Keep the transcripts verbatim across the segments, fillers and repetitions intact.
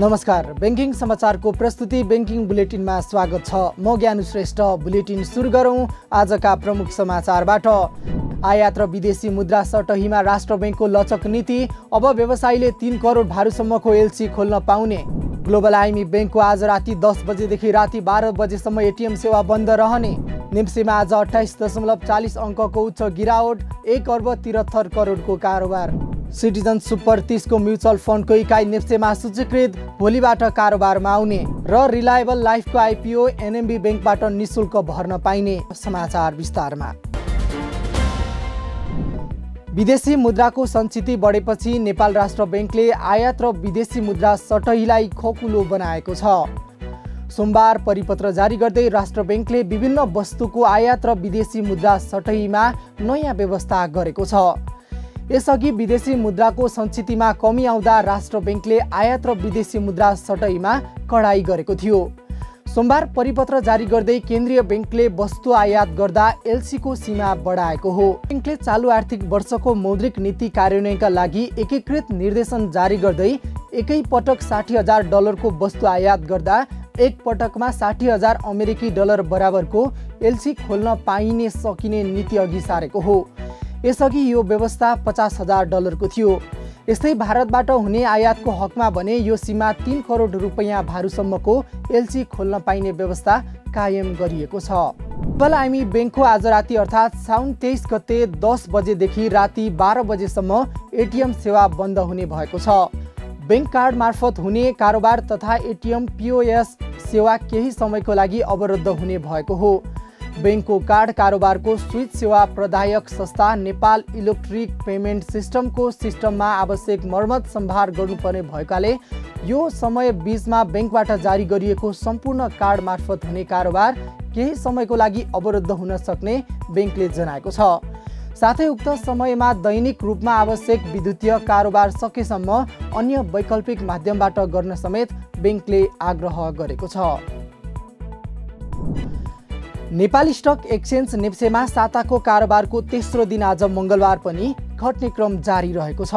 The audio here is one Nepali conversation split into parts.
नमस्कार, बैंकिङ समाचारको प्रस्तुति बैंकिङ बुलेटिनमा स्वागत छ। म ज्ञानु श्रेष्ठ। बुलेटिन सुरु गरौं आजका प्रमुख समाचारबाट। आयात र विदेशी मुद्रा सटहीमा राष्ट्र बैंकको लचक नीति, अब व्यवसायीले तीन करोड भारसम्मको एलसी खोल्न पाउने। ग्लोबल आईमी बैंकको आज राति दस बजेदेखि राति बाह्र बजेसम्म एटीएम सेवा बन्द रहने। नेप्सेमा आज अट्ठाइस दशमलव चालीस अङ्कको उच्च गिरावट, एक अर्ब त्रिहत्तर करोडको कारोबार। सिटिजन्स सुपर तीस को म्युचुअल फन्डको इकाइ नेप्सेमा सूचीकृत, भोलिबाट कारोबारमा आउने। र रिलायबल लाइफको आइपिओ एनएमबी बैंकबाट निशुल्क भर्न पाइने। समाचार विस्तारमा। विदेशी मुद्राको सञ्चिति बढेपछि नेपाल राष्ट्र बैंकले आयात र विदेशी मुद्रा सटहीलाई खोकुलो बनाएको छ। सोमबार परिपत्र जारी गर्दै राष्ट्र बैंकले विभिन्न वस्तुको आयात र विदेशी मुद्रा सटहीमा नयाँ व्यवस्था गरेको छ। यसअघि विदेशी मुद्राको सञ्चितिमा कमी आउँदा राष्ट्र बैंकले आयात र विदेशी मुद्रा सटहीमा कडाई गरेको थियो। सोमबार परिपत्र जारी गर्दै केन्द्रीय बैंकले वस्तु आयात गर्दा एलसी को सीमा बढाएको हो। बैंकले चालू आर्थिक वर्षको मौद्रिक नीति कार्यान्वयनका लागि एकीकृत निर्देशन जारी गर्दै एकै पटक साठी हजार डलरको वस्तु आयात गर्दा एक पटकमा साठी हजार अमेरिकी डलर बराबरको एलसी खोल्न पाइने सकिने नीति अघि सारेको हो। यसअघि यो व्यवस्था पचास हजार डलरको थियो। यस्तै भारतबाट हुने आयातको हकमा भने यो सीमा तीन करोड रुपैयाँ भारुसम्मको एलसी खोल्न पाइने व्यवस्था कायम गरिएको छ। ग्लोबल आईमी बैंकको आज राति अर्थात् साउन तेइस गते दस बजेदेखि राति बाह्र बजेसम्म एटिएम सेवा बन्द हुने भएको छ। बैंक कार्ड मार्फत हुने कारोबार तथा एटिएम पीओएस सेवा केही समयको लागि अवरुद्ध हुने भएको हो। बैंकको कार्ड कारोबारको स्विच सेवा प्रदायक संस्था नेपाल इलेक्ट्रिक पेमेन्ट सिस्टमको सिस्टममा आवश्यक मर्मत सम्भार गर्नुपर्ने भएकाले यो समय बीचमा बैंकबाट जारी गरिएको सम्पूर्ण कार्ड मार्फत हुने कारोबार केही समयको लागि अवरुद्ध हुन सक्ने बैंकले जनाएको छ। साथै उक्त समयमा दैनिक रूपमा आवश्यक विद्युतीय कारोबार सकेसम्म अन्य वैकल्पिक माध्यमबाट गर्न समेत बैंकले आग्रह गरेको छ। नेपाल स्टक एक्सचेंज नेप्सेमा साताको कारोबारको तेस्रो दिन आज मंगलबार पनि घट्ने क्रम जारी रहेको छ।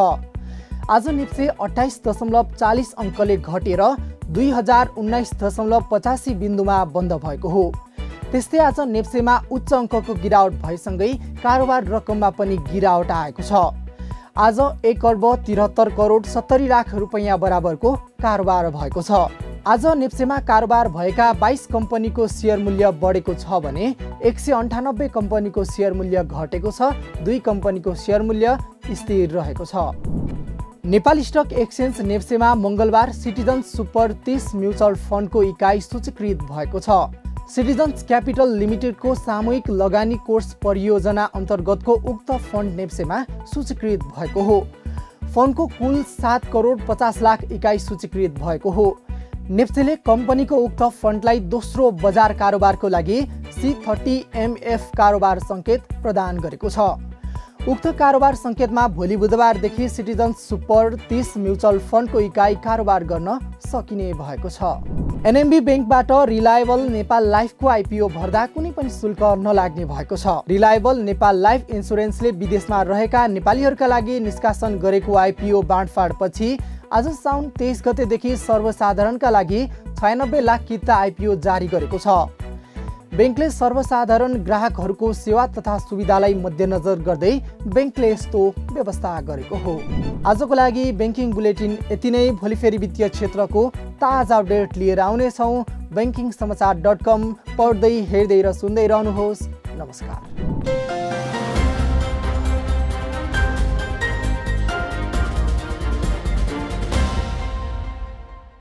आज नेप्से अट्ठाइस दशमलव चालीस अङ्कले घटेर दुई हजार उन्नाइस दशमलव पचासी बिन्दुमा बन्द भएको हो। त्यस्तै आज नेप्सेमा उच्च अङ्कको गिरावट भएसँगै कारोबार रकममा पनि गिरावट आएको छ। आज एक अर्ब त्रिहत्तर करोड सत्तरी लाख रुपैयाँ बराबरको कारोबार भएको छ। आज नेप्सेमा कारोबार भएका बाइस कम्पनीको सेयर मूल्य बढेको छ भने एक सय अन्ठानब्बे कम्पनीको सेयर मूल्य घटेको छ। दुई कम्पनीको सेयर मूल्य स्थिर रहेको छ। नेपाल स्टक एक्सचेंज नेप्सेमा मङ्गलबार सिटिजन्स सुपर तीस म्युचुअल फन्डको इकाइ सूचीकृत भएको छ। सिटीजन्स कैपिटल लिमिटेड को सामूहिक लगानी कोर्स परियोजना अंतर्गत को उक्त फंड नेप्सेमा सूचीकृत भएको हो। फंड को कुल सात करोड पचास लाख इकाई सूचीकृत भएको हो। नेप्सेले कंपनी को उक्त फंडलाई दोस्रो बजार कारोबार को लागि सी थर्टी एमएफ कारोबार संकेत प्रदान गरेको छ। उक्त कारोबार संकेतमा भोलि बुधबारदेखि सिटिजन्स सुपर तीस म्युचुअल फन्डको इकाइ कारोबार गर्न सकिने भएको छ। एनएमबी बैंकबाट रिलायबल नेपाल लाइफको आइपिओ भर्दा कुनै पनि शुल्क नलाग्ने भएको छ। रिलायबल नेपाल लाइफ इन्सुरेन्सले विदेशमा रहेका नेपालीहरूका लागि निष्कासन गरेको आइपिओ बाँडफाँडपछि आज साउन तेइस गतेदेखि सर्वसाधारणका लागि छयानब्बे लाख किता आइपिओ जारी गरेको छ। बैंकले सर्वसाधारण ग्राहकहरूको सेवा तथा सुविधालाई मध्यनजर गर्दै बैंकले यस्तो व्यवस्था गरेको हो। आजको लागि बैंकिङ बुलेटिन यति नै। भोलि फेरि वित्तीय क्षेत्रको ताजा अपडेट लिएर आउनेछौँ। बैंकिङ समाचार डट कम पढ्दै हेर्दै र सुन्दै रहनुहोस्। नमस्कार।